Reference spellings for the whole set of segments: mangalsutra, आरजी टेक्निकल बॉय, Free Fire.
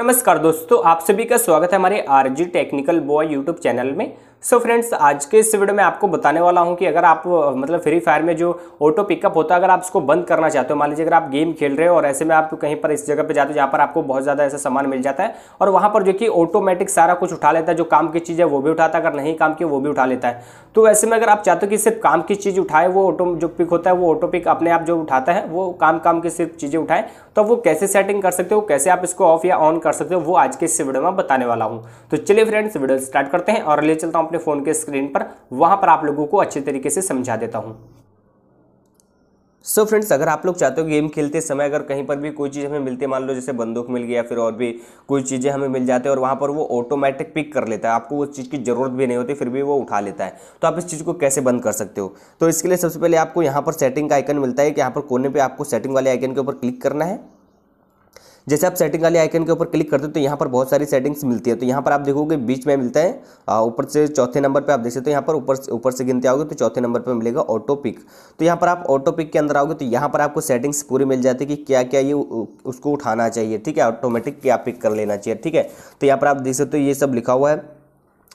नमस्कार दोस्तों, आप सभी का स्वागत है हमारे आरजी टेक्निकल बॉय YouTube channel में। सो फ्रेंड्स, आज के इस वीडियो में आपको बताने वाला हूं कि अगर आप फ्री फायर में जो ऑटो पिकअप होता है, अगर आप उसको बंद करना चाहते हो, मान लीजिए अगर आप गेम खेल रहे हो और ऐसे में आप कहीं पर इस जगह पे जाते हो जहाँ पर आपको बहुत ज़्यादा ऐसा सामान मिल जाता है और वहाँ पर जो कि ऑटोमेटिक सारा कुछ उठा लेता है, जो काम की चीज़ है वो भी उठाता है, अगर नहीं काम की वो भी उठा लेता है। तो ऐसे में अगर आप चाहते हो कि सिर्फ काम की चीज़ उठाए, वो ऑटो जो पिक होता है वो ऑटो पिक अपने आप जो उठाता है वो काम की सिर्फ चीज़ें उठाए, तो वो कैसे सेटिंग कर सकते हो, कैसे आप इसको ऑफ या ऑन कर सकते हो, वो आज के इस वीडियो में बताने वाला हूँ। तो चलिए फ्रेंड्स, वीडियो स्टार्ट करते हैं और ले चलता हूँ अपने फोन के स्क्रीन पर, वहां पर आप लोगों को अच्छे तरीके से समझा देता हूं। सो फ्रेंड्स, अगर आप लोग चाहते हो गेम खेलते समय अगर कहीं पर भी कोई चीज़ हमें मिलती है, मान लो जैसे बंदूक मिल गया, फिर और भी कोई चीज़ें हमें मिल जाती है और वहाँ पर वो ऑटोमेटिक पिक कर लेता है, आपको वो चीज़ की ज़रूरत भी नहीं होती फिर भी वो उठा लेता है। तो आप इस चीज़ को कैसे बंद कर सकते हो? तो इसके लिए सबसे पहले आपको यहाँ पर सेटिंग का आइकन मिलता है कि यहाँ पर कोने पर आपको सेटिंग वाले आइकन के ऊपर क्लिक करना है। जैसे आप सेटिंग वाले आइकन के ऊपर क्लिक करते हो तो यहाँ पर बहुत सारी सेटिंग्स मिलती है। तो यहाँ पर आप देखोगे बीच में मिलता है, ऊपर से चौथे नंबर पे आप देख सकते हो, यहाँ पर ऊपर से गिनते आओगे तो चौथे नंबर पे मिलेगा ऑटो पिक। तो यहाँ पर आप ऑटो पिक के अंदर आओगे तो यहाँ पर आपको सेटिंग्स पूरी मिल जाती है कि क्या क्या ये उसको उठाना चाहिए, ठीक है, ऑटोमेटिक क्या पिक कर लेना चाहिए, ठीक है। तो यहाँ पर आप देख सकते हो ये सब लिखा हुआ है,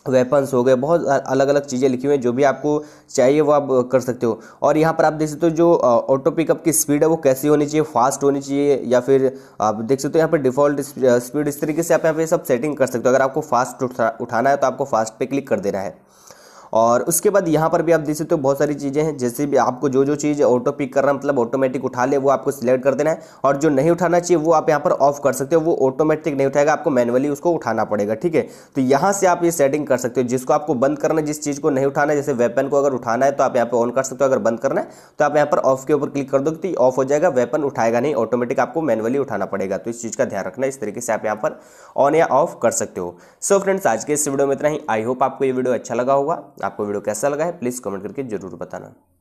वेपन्स हो गए, बहुत अलग अलग चीज़ें लिखी हुई हैं, जो भी आपको चाहिए वो आप कर सकते हो। और यहाँ पर आप देख सकते हो जो ऑटो पिकअप की स्पीड है वो कैसी होनी चाहिए, फास्ट होनी चाहिए या फिर आप देख सकते हो यहाँ पर डिफ़ॉल्ट स्पीड, इस तरीके से आप यहाँ पे सब सेटिंग कर सकते हो। अगर आपको फास्ट उठाना है तो आपको फास्ट पे क्लिक कर देना है। और उसके बाद यहाँ पर भी आप देख सकते हो बहुत सारी चीज़ें हैं, जैसे भी आपको जो जो चीज़ ऑटो पिक करना मतलब ऑटोमेटिक उठा ले वो आपको सिलेक्ट कर देना है, और जो नहीं उठाना चाहिए वो आप यहाँ पर ऑफ कर सकते हो, वो ऑटोमेटिक नहीं उठाएगा, आपको मैन्युअली उसको उठाना पड़ेगा, ठीक है। तो यहाँ से आप ये सेटिंग कर सकते हो, जिसको आपको बंद करना है, जिस चीज़ को नहीं उठाना है, जैसे वेपन को अगर उठाना है तो आप यहाँ पर ऑन कर सकते हो, अगर बंद करना है तो आप यहाँ पर ऑफ के ऊपर क्लिक कर दोगे तो ऑफ हो जाएगा, वेपन उठाएगा नहीं, ऑटोमेटिक आपको मैन्युअली उठाना पड़ेगा। तो इस चीज़ का ध्यान रखना, इस तरीके से आप यहाँ पर ऑन या ऑफ कर सकते हो। सो फ्रेंड्स, आज के इस वीडियो में इतना ही। आई होप आपको ये वीडियो अच्छा लगा होगा। आपको वीडियो कैसा लगा है प्लीज़ कमेंट करके ज़रूर बताना।